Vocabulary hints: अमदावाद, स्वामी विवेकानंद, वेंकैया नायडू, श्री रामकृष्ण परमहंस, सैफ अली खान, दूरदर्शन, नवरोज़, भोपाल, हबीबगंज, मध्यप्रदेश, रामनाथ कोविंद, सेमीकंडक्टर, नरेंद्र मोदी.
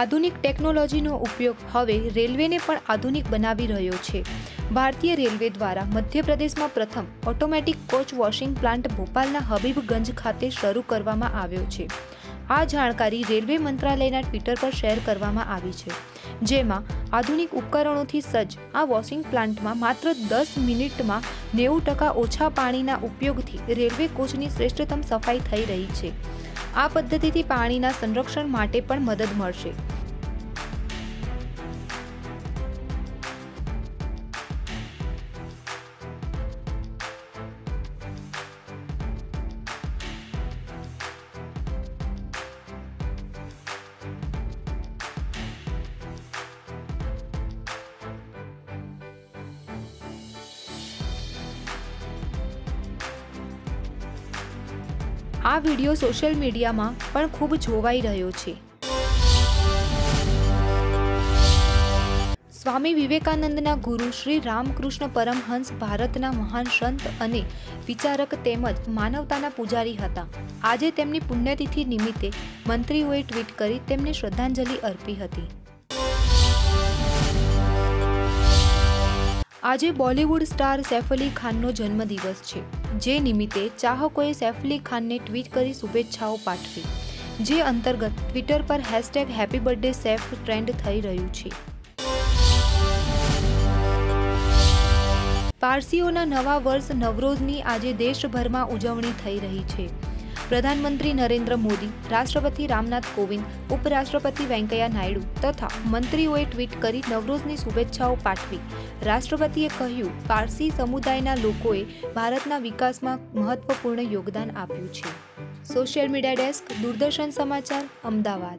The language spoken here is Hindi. आधुनिक टेक्नोलॉजीનો उपयोग હવે રેલવેને પણ આધુનિક બનાવી રહ્યો છે। ભારતીય રેલવે દ્વારા મધ્યપ્રદેશમાં પ્રથમ ઓટોમેટિક કોચ વોશિંગ પ્લાન્ટ ભોપાલના હબીબગંજ ખાતે શરૂ કરવામાં આવ્યો છે। આ જાણકારી રેલવે મંત્રાલયના ટ્વિટર પર શેર કરવામાં આવી છે, જેમાં આધુનિક ઉપકરણોથી સજ્જ આ વોશિંગ પ્લાન્ટમાં માત્ર 10 મિનિટમાં 90% ઓછા પાણીના ઉપયોગથી રેલવે કોચની શ્રેષ્ઠતમ સફાઈ થઈ રહી છે। આ પદ્ધતિથી પાણીના સંરક્ષણ માટે પણ મદદ મળશે। आ वीडियो सोशल मीडिया में पण खूब जोवाई रह्यो छे। स्वामी विवेकानंदना गुरु श्री रामकृष्ण परमहंस भारतना महान संत अने विचारक तेमज मानवताना पूजारी हता। आजे तेमनी पुण्यतिथि निमित्ते मंत्रीओए ट्वीट करी तेमने श्रद्धांजलि अर्पी हती। आजे बॉलीवूड स्टार सैफ अली खाननो जन्मदिवस छे, जे निमित्ते चाहकोए सैफ अली खान ने ट्वीट करी शुभेच्छाओं पाठवी, जे अंतर्गत ट्विटर पर hashtag happy birthday Saif trend थई रह्युं छे। पारसीओना नवा वर्ष नवरोज़नी आजे देशभर में उजवणी थई रही है। प्रधानमंत्री नरेंद्र मोदी, राष्ट्रपति रामनाथ कोविंद, उपराष्ट्रपति वेंकैया नायडू तथा मंत्रीओए ट्वीट करी नवरोज़नी शुभेच्छाओं पाठवी। राष्ट्रपतिए कह्युं, पारसी समुदायना लोकोए भारतना विकासमां महत्वपूर्ण योगदान आप्युं छे। सोशल मीडिया डेस्क, दूरदर्शन समाचार, अमदावाद।